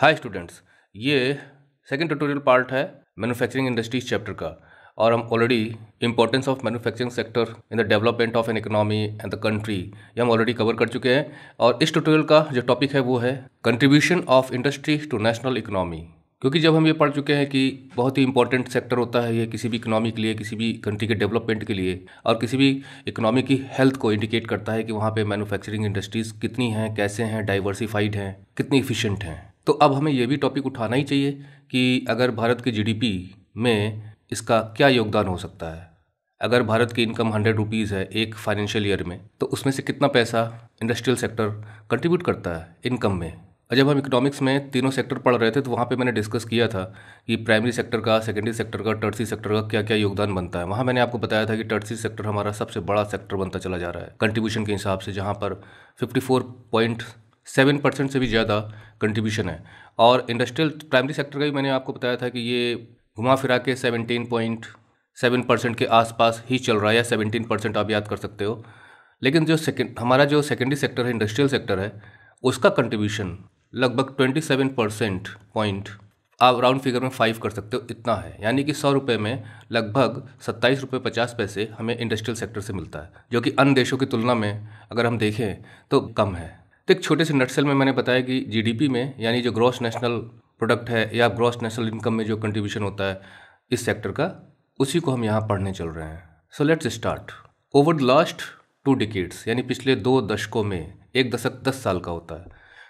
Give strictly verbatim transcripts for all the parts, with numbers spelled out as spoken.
हाय students, ये second tutorial part है manufacturing industries chapter का और हम already importance of manufacturing sector in the development of an economy and the country ये हम ऑलरेडी कवर कर चुके हैं। और इस ट्यूटोरियल का जो टॉपिक है वो है contribution of industries to national economy, क्योंकि जब हम ये पढ़ चुके हैं कि बहुत ही इंपॉर्टेंट सेक्टर होता है ये किसी भी इकोनॉमी के लिए, किसी भी कंट्री के डेवलपमेंट के लिए और किसी भी इकोनॉमी की हेल्थ को इंडिकेट करता है कि वहाँ पे मैन्युफैक्चरिंग इंडस्ट्रीज़ कितनी हैं, कैसे हैं, डाइवर्सिफाइड हैं, कितनी इफिशिएंट हैं। तो अब हमें ये भी टॉपिक उठाना ही चाहिए कि अगर भारत की जीडीपी में इसका क्या योगदान हो सकता है। अगर भारत की इनकम हंड्रेड रुपीज़ है एक फाइनेंशियल ईयर में, तो उसमें से कितना पैसा इंडस्ट्रियल सेक्टर कंट्रीब्यूट करता है इनकम में। और जब हम इकोनॉमिक्स में तीनों सेक्टर पढ़ रहे थे तो वहाँ पे मैंने डिस्कस किया था कि प्राइमरी सेक्टर का, सेकेंडरी सेक्टर का, टर्सरी सेक्टर का क्या क्या योगदान बनता है। वहाँ मैंने आपको बताया था कि टर्सरी सेक्टर हमारा सबसे बड़ा सेक्टर बनता चला जा रहा है कंट्रीब्यूशन के हिसाब से, जहाँ पर चौवन पॉइंट सात परसेंट से भी ज़्यादा कंट्रीब्यूशन है। और इंडस्ट्रियल प्राइमरी सेक्टर का भी मैंने आपको बताया था कि ये घुमा फिरा के सेवनटीन पॉइंट सेवन परसेंट के आसपास ही चल रहा है, या सेवनटीन परसेंट आप याद कर सकते हो। लेकिन जो सेकेंड हमारा जो सेकेंडरी सेक्टर है, इंडस्ट्रियल सेक्टर है, उसका कंट्रीब्यूशन लगभग सत्ताईस परसेंट पॉइंट आप राउंड फिगर में फाइव कर सकते हो, इतना है। यानी कि सौ रुपये में लगभग सत्ताईस रुपये पचास पैसे हमें इंडस्ट्रियल सेक्टर से मिलता है, जो कि अन्य देशों की तुलना में अगर हम देखें तो कम है। तो एक छोटे से नटसेल में मैंने बताया कि जीडीपी में, यानी जो ग्रॉस नेशनल प्रोडक्ट है या ग्रॉस नेशनल इनकम में जो कंट्रीब्यूशन होता है इस सेक्टर का, उसी को हम यहाँ पढ़ने चल रहे हैं। So let's start. Over the last two decades, यानी पिछले दो दशकों में, एक दशक दस साल का होता है,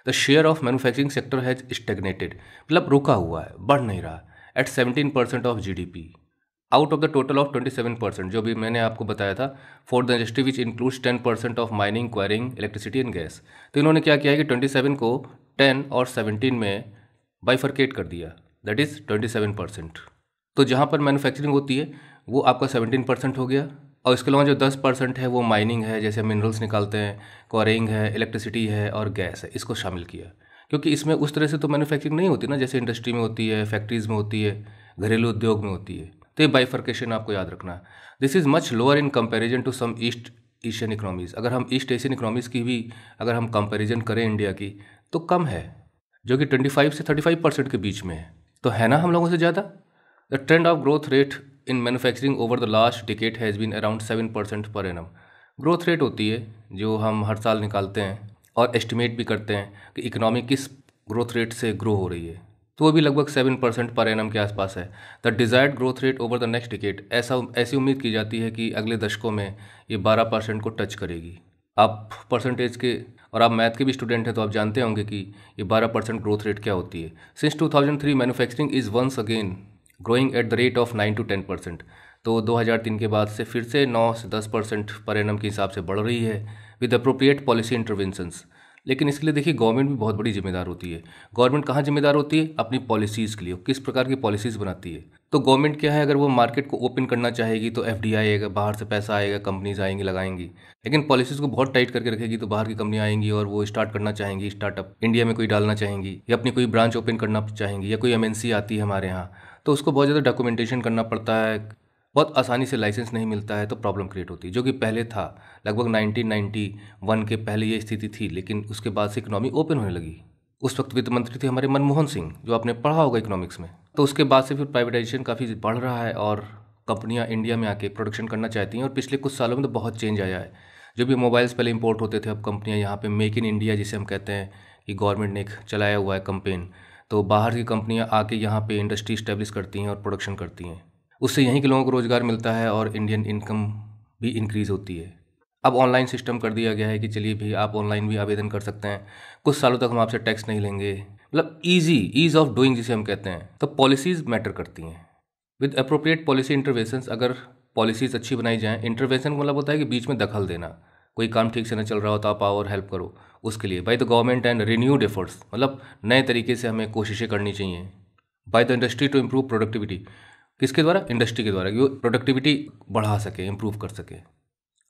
the share of manufacturing sector has stagnated, मतलब रुका हुआ है, बढ़ नहीं रहा, at seventeen percent of GDP out of the total of twenty seven percent, जो भी मैंने आपको बताया था for the industry which includes ten percent of mining, quarrying, electricity and gas. तो इन्होंने क्या किया है कि सत्ताईस को टेन और सेवनटीन में बाइफरकेट कर दिया, that is twenty seven percent. तो जहाँ पर मैन्युफैक्चरिंग होती है वो आपका सेवनटीन परसेंट हो गया, और इसके अलावा जो दस परसेंट है वो माइनिंग है, जैसे मिनरल्स निकालते हैं, क्वारिंग है, इलेक्ट्रिसिटी है और गैस है, इसको शामिल किया। क्योंकि इसमें उस तरह से तो मैन्युफैक्चरिंग नहीं होती ना, जैसे इंडस्ट्री में होती है, फैक्ट्रीज़ में होती है, घरेलू उद्योग में होती है। तो ये बाइफर्केशन आपको याद रखना है। This is much lower in comparison to some east Asian economies. अगर हम ईस्ट एशियन इकोनॉमीज़ की भी अगर हम कंपेरिजन करें इंडिया की, तो कम है, जो कि पच्चीस से पैंतीस परसेंट के बीच में है। तो है ना हम लोगों से ज़्यादा। The trend of growth rate in manufacturing over the last decade has been around seven percent per annum. Growth rate होती है जो हम हर साल निकालते हैं और एस्टिमेट भी करते हैं कि इकोनॉमी किस ग्रोथ रेट से ग्रो हो रही है, तो वो भी लगभग सेवन परसेंट पर एनम के आसपास है। The desired growth rate over the next decade, ऐसा ऐसी उम्मीद की जाती है कि अगले दशकों में ये बारह परसेंट को टच करेगी। आप परसेंटेज के और आप मैथ के भी स्टूडेंट हैं तो आप जानते होंगे कि ये बारह परसेंट ग्रोथ रेट क्या होती है। Since two thousand three manufacturing is once again growing at the rate of nine to ten percent. तो दो हज़ार तीन के बाद से फिर से नौ से दस परसेंट पर एनम के हिसाब से बढ़ रही है विद अप्रोप्रिएट पॉलिसी इंटरवेंशंस। लेकिन इसके लिए देखिए गवर्नमेंट भी बहुत बड़ी जिम्मेदार होती है। गवर्नमेंट कहाँ जिम्मेदार होती है? अपनी पॉलिसीज़ के लिए, किस प्रकार की पॉलिसीज़ बनाती है। तो गवर्नमेंट क्या है, अगर वो मार्केट को ओपन करना चाहेगी तो एफ डी आई आएगा, बाहर से पैसा आएगा, कंपनीज आएंगी, लगाएंगी। लेकिन पॉलिसीज़ को बहुत टाइट करके रखेगी तो बाहर की कंपनी आएंगी और वो स्टार्ट करना चाहेंगी, स्टार्टअप इंडिया में कोई डालना चाहेंगी या अपनी कोई ब्रांच ओपन करना चाहेंगी, या कोई एम एन सी आती है हमारे यहाँ, तो उसको बहुत ज़्यादा डॉक्यूमेंटेशन करना पड़ता है, बहुत आसानी से लाइसेंस नहीं मिलता है, तो प्रॉब्लम क्रिएट होती है, जो कि पहले था। लगभग नाइनटीन नाइंटी वन के पहले ये स्थिति थी, लेकिन उसके बाद से इकोनॉमी ओपन होने लगी। उस वक्त वित्त मंत्री थे हमारे मनमोहन सिंह, जो आपने पढ़ा होगा इकोनॉमिक्स में। तो उसके बाद से फिर प्राइवेटाइजेशन काफ़ी बढ़ रहा है और कंपनियाँ इंडिया में आके प्रोडक्शन करना चाहती हैं। और पिछले कुछ सालों में तो बहुत चेंज आया है। जो भी मोबाइल्स पहले इम्पोर्ट होते थे, अब कंपनियाँ यहाँ पर मेक इन इंडिया जिसे हम कहते हैं कि गवर्नमेंट ने चलाया हुआ है कंपेन, तो बाहर की कंपनियाँ आके यहाँ पे इंडस्ट्री इस्टेब्लिश करती हैं और प्रोडक्शन करती हैं। उससे यहीं के लोगों को रोज़गार मिलता है और इंडियन इनकम भी इंक्रीज़ होती है। अब ऑनलाइन सिस्टम कर दिया गया है कि चलिए भाई आप ऑनलाइन भी आवेदन कर सकते हैं, कुछ सालों तक हम आपसे टैक्स नहीं लेंगे, मतलब ईजी, ईज़ ऑफ डूइंग जिसे हम कहते हैं। तो पॉलिसीज़ मैटर करती हैं विद अप्रोप्रिएट पॉलिसी इंटरवेंशंस। अगर पॉलिसीज़ अच्छी बनाई जाएँ, इंटरवेंशन मतलब होता है कि बीच में दखल देना, कोई काम ठीक से ना चल रहा हो तो आप आओ और हेल्प करो उसके लिए। By the government and renewed efforts, मतलब नए तरीके से हमें कोशिशें करनी चाहिए। By the industry to improve productivity, किसके द्वारा? इंडस्ट्री के द्वारा, कि वो प्रोडक्टिविटी बढ़ा सके, इम्प्रूव कर सके।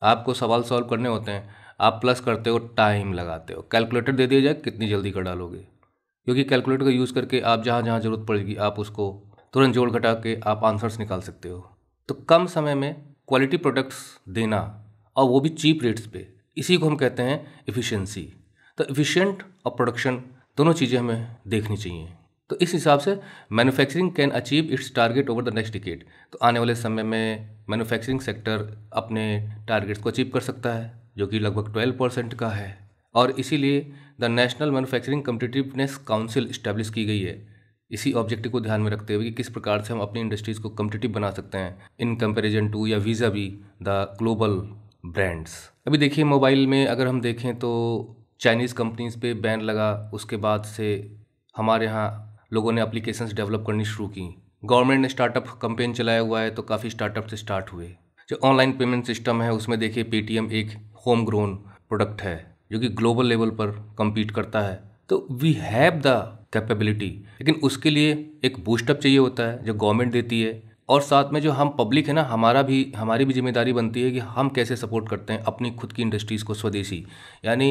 आपको सवाल सॉल्व करने होते हैं, आप प्लस करते हो, टाइम लगाते हो, कैलकुलेटर दे दिया जाए कितनी जल्दी कर डालोगे, क्योंकि कैलकुलेटर का यूज़ करके आप जहाँ जहाँ ज़रूरत पड़ेगी आप उसको तुरंत जोड़ घटा के आप आंसर्स निकाल सकते हो। तो कम समय में क्वालिटी प्रोडक्ट्स देना और वो भी चीप रेट्स पे, इसी को हम कहते हैं एफिशिएंसी। तो एफिशिएंट और प्रोडक्शन दोनों चीज़ें हमें देखनी चाहिए। तो इस हिसाब से manufacturing can achieve its target over the next decade. तो आने वाले समय में मैन्युफैक्चरिंग सेक्टर अपने टारगेट्स को अचीव कर सकता है जो कि लगभग ट्वेल्व परसेंट का है, और इसीलिए the national manufacturing competitiveness council establish की गई है इसी ऑब्जेक्टिव को ध्यान में रखते हुए कि किस प्रकार से हम अपनी इंडस्ट्रीज़ को कम्पिटिटिव बना सकते हैं इन कंपेरिजन टू या वीज़ा भी द ग्लोबल ब्रांड्स। अभी देखिए मोबाइल में अगर हम देखें तो चाइनीज़ कंपनीज़ पे बैन लगा, उसके बाद से हमारे यहाँ लोगों ने एप्लीकेशंस डेवलप करनी शुरू की। गवर्नमेंट ने स्टार्टअप कंपेन चलाया हुआ है तो काफ़ी स्टार्टअप से स्टार्ट हुए। जो ऑनलाइन पेमेंट सिस्टम है उसमें देखिए पेटीएम एक होम ग्रोन प्रोडक्ट है जो कि ग्लोबल लेवल पर कम्पीट करता है। तो वी हैव द कैपेबिलिटी, लेकिन उसके लिए एक बूस्टअप चाहिए होता है जो गवर्नमेंट देती है, और साथ में जो हम पब्लिक है ना हमारा भी हमारी भी जिम्मेदारी बनती है कि हम कैसे सपोर्ट करते हैं अपनी खुद की इंडस्ट्रीज़ को। स्वदेशी यानी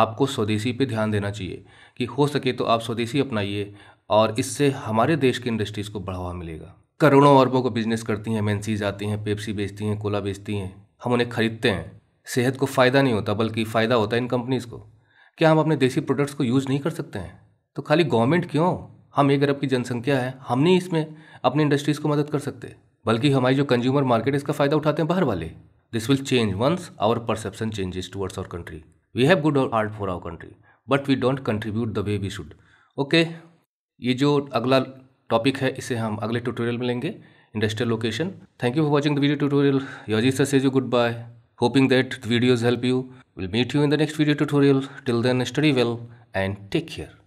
आपको स्वदेशी पे ध्यान देना चाहिए कि हो सके तो आप स्वदेशी अपनाइए, और इससे हमारे देश की इंडस्ट्रीज़ को बढ़ावा मिलेगा। करोड़ों अरबों को बिजनेस करती हैं, एमएनसीज आती हैं, पेप्सी बेचती हैं, कोला बेचती हैं, हम उन्हें खरीदते हैं। सेहत को फ़ायदा नहीं होता बल्कि फ़ायदा होता है इन कंपनीज़ को। क्या हम अपने देसी प्रोडक्ट्स को यूज़ नहीं कर सकते हैं? तो खाली गवर्नमेंट क्यों, हम एक अरब की जनसंख्या है, हम नहीं इसमें अपनी इंडस्ट्रीज़ को मदद कर सकते, बल्कि हमारी जो कंज्यूमर मार्केट है इसका फ़ायदा उठाते हैं बाहर वाले। This will change once our perception changes towards our country. We have good heart for our country but we don't contribute the way we should. Okay, ये जो अगला टॉपिक है इसे हम अगले ट्यूटोरियल में लेंगे, industrial location. Thank you for watching the video tutorial. Yojit says you good bye, hoping that the videos help you. Will meet you in the next video tutorial. Till then study well and take care.